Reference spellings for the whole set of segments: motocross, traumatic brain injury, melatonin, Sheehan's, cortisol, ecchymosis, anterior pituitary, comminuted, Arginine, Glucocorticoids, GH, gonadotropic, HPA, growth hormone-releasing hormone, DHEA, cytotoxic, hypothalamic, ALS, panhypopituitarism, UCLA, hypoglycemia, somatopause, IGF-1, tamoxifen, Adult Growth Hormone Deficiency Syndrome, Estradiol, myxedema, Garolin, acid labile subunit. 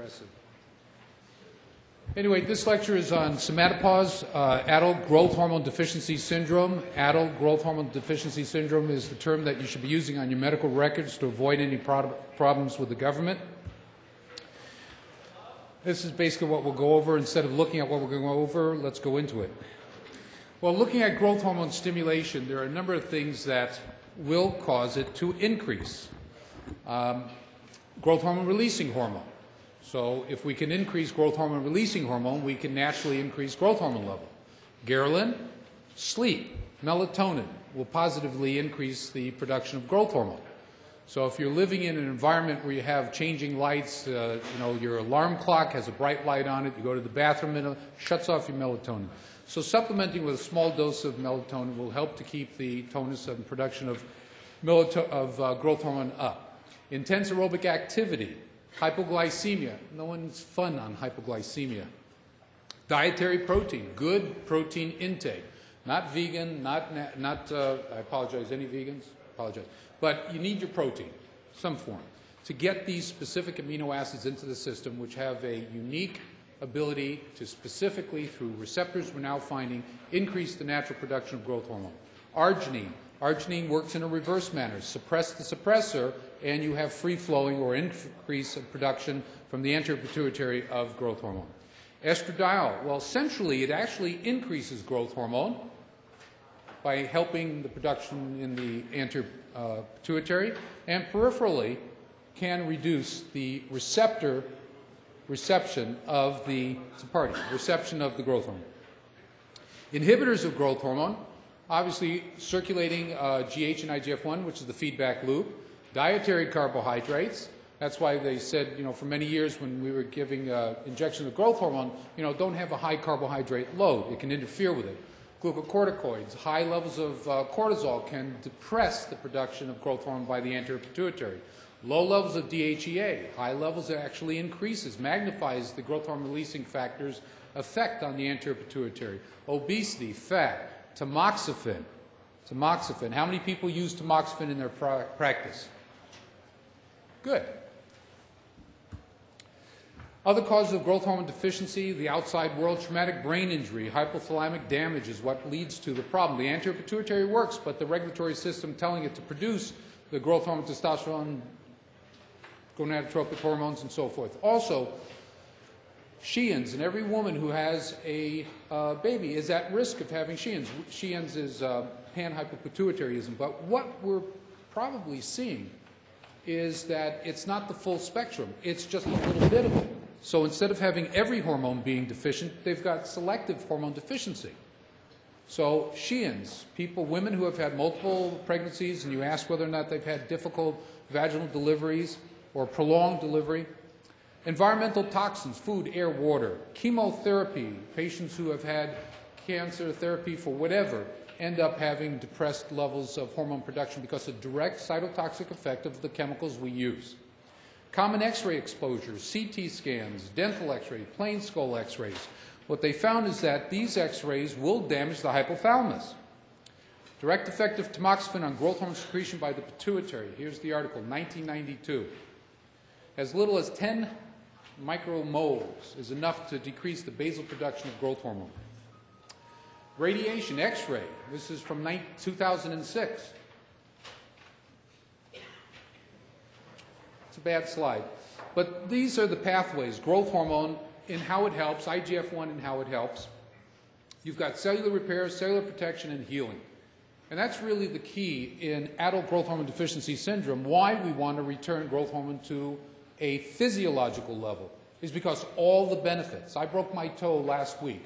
impressive. Anyway, this lecture is on somatopause, adult growth hormone deficiency syndrome. Adult growth hormone deficiency syndrome is the term that you should be using on your medical records to avoid any problems with the government. This is basically what we'll go over. Instead of looking at what we're going over, let's go into it. Well, looking at growth hormone stimulation, there are a number of things that will cause it to increase. Growth hormone-releasing hormone. So if we can increase growth hormone-releasing hormone, we can naturally increase growth hormone level. Garolin, sleep, melatonin will positively increase the production of growth hormone. So if you're living in an environment where you have changing lights, your alarm clock has a bright light on it, you go to the bathroom and it shuts off your melatonin. So supplementing with a small dose of melatonin will help to keep the tonus and production of growth hormone up. Intense aerobic activity. Hypoglycemia. No one's fun on hypoglycemia. Dietary protein. Good protein intake. Not vegan, not I apologize, any vegans? Apologize. But you need your protein, some form, to get these specific amino acids into the system, which have a unique ability to specifically, through receptors we're now finding, increase the natural production of growth hormone. Arginine. Arginine works in a reverse manner. Suppress the suppressor, and you have free-flowing or increase of production from the anterior pituitary of growth hormone. Estradiol, well, centrally, it actually increases growth hormone by helping the production in the anterior pituitary, and peripherally can reduce the reception of the growth hormone. Inhibitors of growth hormone, obviously circulating GH and IGF-1, which is the feedback loop. Dietary carbohydrates. That's why they said, for many years when we were giving injection of growth hormone, don't have a high carbohydrate load. It can interfere with it. Glucocorticoids, high levels of cortisol can depress the production of growth hormone by the anterior pituitary. Low levels of DHEA, high levels that actually increases, magnifies the growth hormone releasing factors effect on the anterior pituitary. Obesity, fat, tamoxifen. Tamoxifen. How many people use tamoxifen in their practice? Good. Other causes of growth hormone deficiency, the outside world, traumatic brain injury, hypothalamic damage is what leads to the problem. The anterior pituitary works, but the regulatory system telling it to produce the growth hormone, testosterone, gonadotropic hormones, and so forth. Also, Sheehan's, and every woman who has a baby is at risk of having Sheehan's. Sheehan's is panhypopituitarism, but what we're probably seeing is that it's not the full spectrum. It's just a little bit of it. So instead of having every hormone being deficient, they've got selective hormone deficiency. So Sheehan's, women who have had multiple pregnancies, and you ask whether or not they've had difficult vaginal deliveries or prolonged delivery. Environmental toxins, food, air, water. Chemotherapy, patients who have had cancer therapy for whatever, end up having depressed levels of hormone production because of direct cytotoxic effect of the chemicals we use. Common X-ray exposure, CT scans, dental X-ray, plain skull X-rays. What they found is that these X-rays will damage the hypothalamus. Direct effect of tamoxifen on growth hormone secretion by the pituitary. Here's the article, 1992. As little as 10 micromoles is enough to decrease the basal production of growth hormone. Radiation, X-ray, this is from 2006. It's a bad slide. But these are the pathways, growth hormone and how it helps, IGF-1 and how it helps. You've got cellular repair, cellular protection, and healing. And that's really the key in adult growth hormone deficiency syndrome. Why we want to return growth hormone to a physiological level is because all the benefits. I broke my toe last week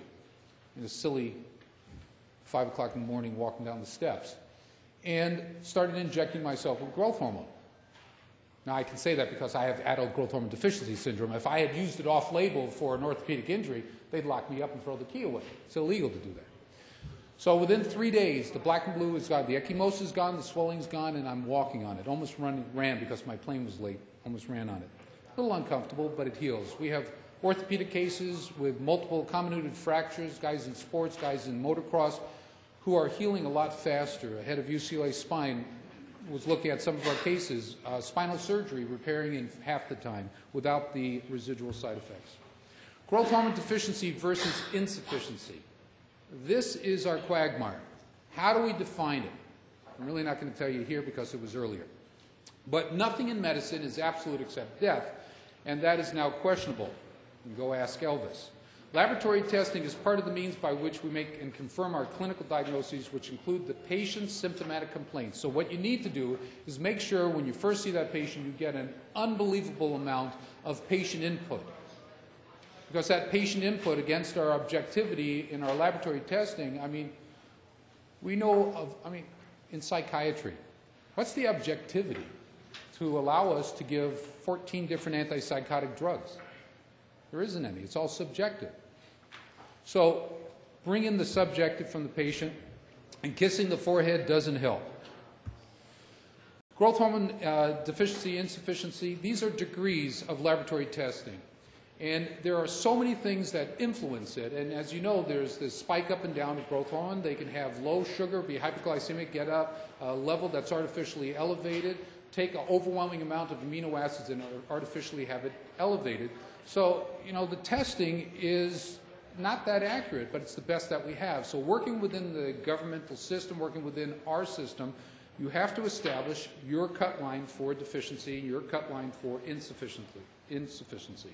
in a silly 5 o'clock in the morning walking down the steps, and started injecting myself with growth hormone. Now, I can say that because I have adult growth hormone deficiency syndrome. If I had used it off-label for an orthopedic injury, they'd lock me up and throw the key away. It's illegal to do that. So within 3 days, the black and blue is gone, the ecchymosis is gone, the swelling's gone, and I'm walking on it. Almost ran because my plane was late. Almost ran on it. A little uncomfortable, but it heals. We have orthopedic cases with multiple comminuted fractures, guys in sports, guys in motocross, who are healing a lot faster. A head of UCLA spine was looking at some of our cases, spinal surgery repairing in half the time without the residual side effects. Growth hormone deficiency versus insufficiency. This is our quagmire. How do we define it? I'm really not going to tell you here because it was earlier. But nothing in medicine is absolute except death, and that is now questionable. You go ask Elvis. Laboratory testing is part of the means by which we make and confirm our clinical diagnoses, which include the patient's symptomatic complaints. So what you need to do is make sure when you first see that patient, you get an unbelievable amount of patient input. Because that patient input against our objectivity in our laboratory testing, I mean, we know of, I mean, in psychiatry, what's the objectivity to allow us to give 14 different antipsychotic drugs? There isn't any. It's all subjective. So bring in the subjective from the patient, and kissing the forehead doesn't help. Growth hormone deficiency, insufficiency, these are degrees of laboratory testing. And there are so many things that influence it. And as you know, there's this spike up and down of growth hormone. They can have low sugar, be hypoglycemic, get up a level that's artificially elevated, take an overwhelming amount of amino acids and artificially have it elevated. So, you know, the testing is not that accurate, but it's the best that we have. So working within the governmental system, working within our system, you have to establish your cut line for deficiency, your cut line for insufficiency.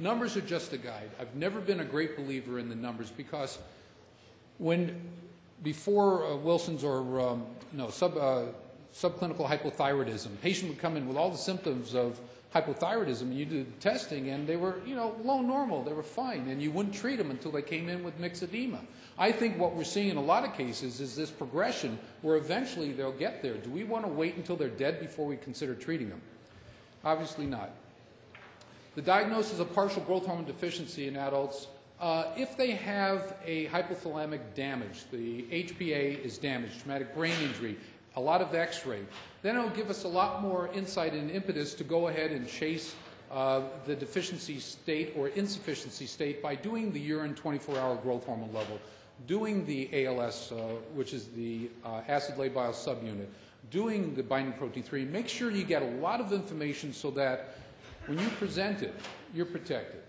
Numbers are just a guide. I've never been a great believer in the numbers because when, before Wilson's or, subclinical hypothyroidism, patient would come in with all the symptoms of hypothyroidism, and you did testing, and they were, you know, low normal, they were fine, and you wouldn't treat them until they came in with myxedema. I think what we're seeing in a lot of cases is this progression where eventually they'll get there. Do we want to wait until they're dead before we consider treating them? Obviously not. The diagnosis of partial growth hormone deficiency in adults, if they have a hypothalamic damage, the HPA is damaged, traumatic brain injury, a lot of x-ray, then it'll give us a lot more insight and impetus to go ahead and chase the deficiency state or insufficiency state by doing the urine 24-hour growth hormone level, doing the ALS, which is the acid labile subunit, doing the binding protein 3. Make sure you get a lot of information so that when you present it, you're protected.